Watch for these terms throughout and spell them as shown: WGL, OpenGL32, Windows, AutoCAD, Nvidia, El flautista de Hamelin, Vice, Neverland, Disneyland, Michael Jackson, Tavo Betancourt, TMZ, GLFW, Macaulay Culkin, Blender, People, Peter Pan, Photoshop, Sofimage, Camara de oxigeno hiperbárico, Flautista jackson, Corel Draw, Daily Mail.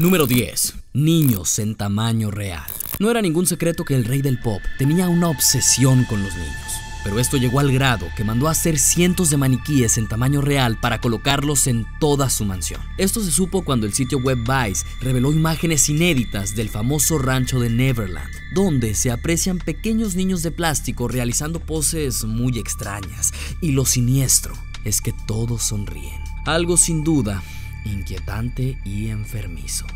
Número 10. Niños en tamaño real. No era ningún secreto que el rey del pop tenía una obsesión con los niños, pero esto llegó al grado que mandó a hacer cientos de maniquíes en tamaño real para colocarlos en toda su mansión. Esto se supo cuando el sitio web Vice reveló imágenes inéditas del famoso rancho de Neverland, donde se aprecian pequeños niños de plástico realizando poses muy extrañas, y lo siniestro es que todos sonríen. Algo sin duda inquietante y enfermizo.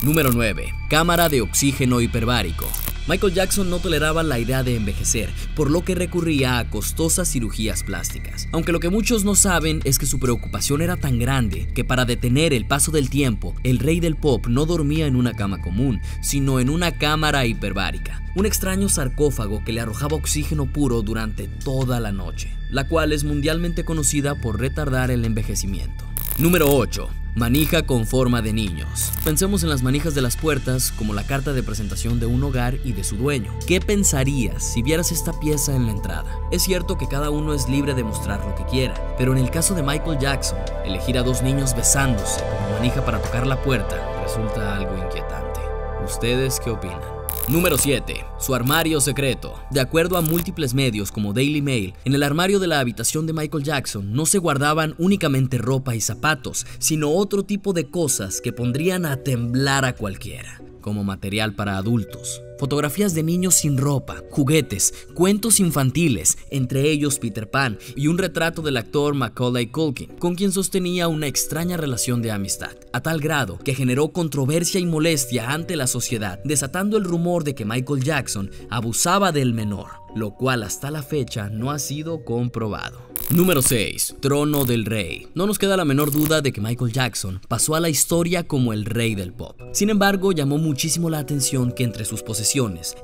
Número 9. Cámara de oxígeno hiperbárico. Michael Jackson no toleraba la idea de envejecer, por lo que recurría a costosas cirugías plásticas. Aunque lo que muchos no saben es que su preocupación era tan grande que para detener el paso del tiempo, el rey del pop no dormía en una cama común, sino en una cámara hiperbárica, un extraño sarcófago que le arrojaba oxígeno puro durante toda la noche, la cual es mundialmente conocida por retardar el envejecimiento. Número 8. Manija con forma de niños. Pensemos en las manijas de las puertas como la carta de presentación de un hogar y de su dueño. ¿Qué pensarías si vieras esta pieza en la entrada? Es cierto que cada uno es libre de mostrar lo que quiera, pero en el caso de Michael Jackson, elegir a dos niños besándose como manija para tocar la puerta resulta algo inquietante. ¿Ustedes qué opinan? Número 7. Su armario secreto. De acuerdo a múltiples medios como Daily Mail, en el armario de la habitación de Michael Jackson no se guardaban únicamente ropa y zapatos, sino otro tipo de cosas que pondrían a temblar a cualquiera, como material para adultos, fotografías de niños sin ropa, juguetes, cuentos infantiles, entre ellos Peter Pan, y un retrato del actor Macaulay Culkin, con quien sostenía una extraña relación de amistad, a tal grado que generó controversia y molestia ante la sociedad, desatando el rumor de que Michael Jackson abusaba del menor, lo cual hasta la fecha no ha sido comprobado. Número 6. Trono del Rey. No nos queda la menor duda de que Michael Jackson pasó a la historia como el rey del pop. Sin embargo, llamó muchísimo la atención que entre sus posesiones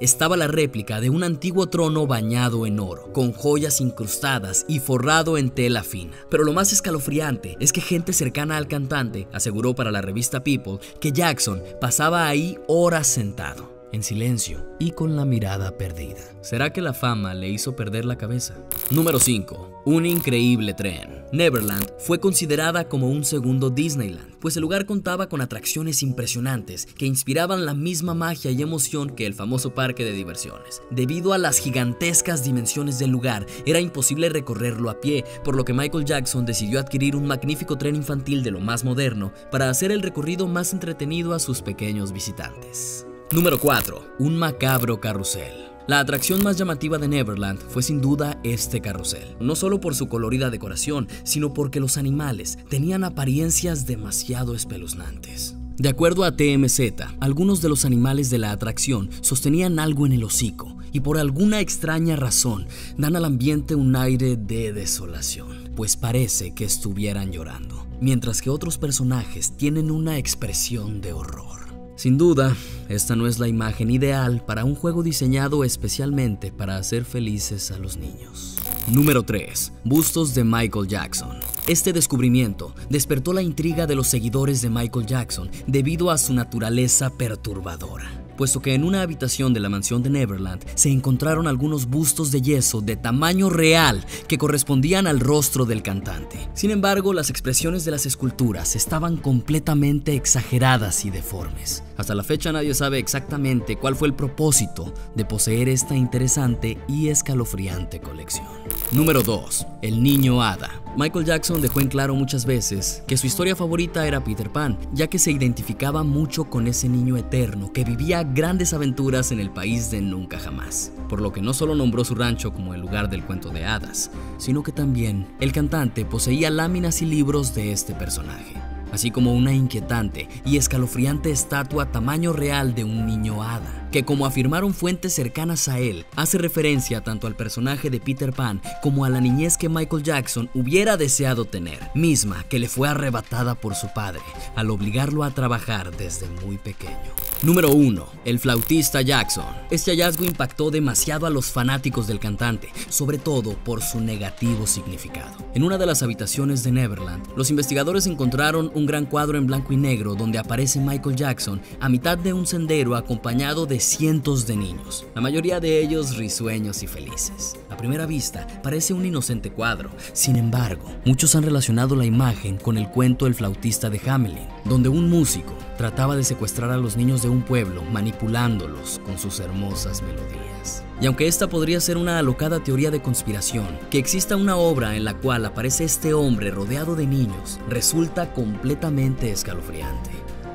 estaba la réplica de un antiguo trono bañado en oro, con joyas incrustadas y forrado en tela fina. Pero lo más escalofriante es que gente cercana al cantante aseguró para la revista People que Jackson pasaba ahí horas sentado, en silencio y con la mirada perdida. ¿Será que la fama le hizo perder la cabeza? Número 5. Un increíble tren. Neverland fue considerada como un segundo Disneyland, pues el lugar contaba con atracciones impresionantes que inspiraban la misma magia y emoción que el famoso parque de diversiones. Debido a las gigantescas dimensiones del lugar, era imposible recorrerlo a pie, por lo que Michael Jackson decidió adquirir un magnífico tren infantil de lo más moderno para hacer el recorrido más entretenido a sus pequeños visitantes. Número 4. Un macabro carrusel. La atracción más llamativa de Neverland fue sin duda este carrusel, no solo por su colorida decoración, sino porque los animales tenían apariencias demasiado espeluznantes. De acuerdo a TMZ, algunos de los animales de la atracción sostenían algo en el hocico y por alguna extraña razón dan al ambiente un aire de desolación, pues parece que estuvieran llorando, mientras que otros personajes tienen una expresión de horror. Sin duda, esta no es la imagen ideal para un juego diseñado especialmente para hacer felices a los niños. Número 3. Bustos de Michael Jackson. Este descubrimiento despertó la intriga de los seguidores de Michael Jackson debido a su naturaleza perturbadora, puesto que en una habitación de la mansión de Neverland se encontraron algunos bustos de yeso de tamaño real que correspondían al rostro del cantante. Sin embargo, las expresiones de las esculturas estaban completamente exageradas y deformes. Hasta la fecha nadie sabe exactamente cuál fue el propósito de poseer esta interesante y escalofriante colección. Número 2. El niño hada. Michael Jackson dejó en claro muchas veces que su historia favorita era Peter Pan, ya que se identificaba mucho con ese niño eterno que vivía grandes aventuras en el país de nunca jamás, por lo que no solo nombró su rancho como el lugar del cuento de hadas, sino que también el cantante poseía láminas y libros de este personaje, así como una inquietante y escalofriante estatua tamaño real de un niño hada, que como afirmaron fuentes cercanas a él, hace referencia tanto al personaje de Peter Pan como a la niñez que Michael Jackson hubiera deseado tener, misma que le fue arrebatada por su padre, al obligarlo a trabajar desde muy pequeño. Número 1. El flautista Jackson. Este hallazgo impactó demasiado a los fanáticos del cantante, sobre todo por su negativo significado. En una de las habitaciones de Neverland, los investigadores encontraron un gran cuadro en blanco y negro donde aparece Michael Jackson a mitad de un sendero acompañado de de cientos de niños, la mayoría de ellos risueños y felices. A primera vista, parece un inocente cuadro. Sin embargo, muchos han relacionado la imagen con el cuento El flautista de Hamelin, donde un músico trataba de secuestrar a los niños de un pueblo, manipulándolos con sus hermosas melodías. Y aunque esta podría ser una alocada teoría de conspiración, que exista una obra en la cual aparece este hombre rodeado de niños resulta completamente escalofriante.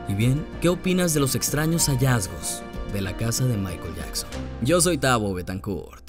Y bien, ¿qué opinas de los extraños hallazgos de la casa de Michael Jackson? Yo soy Tavo Betancourt.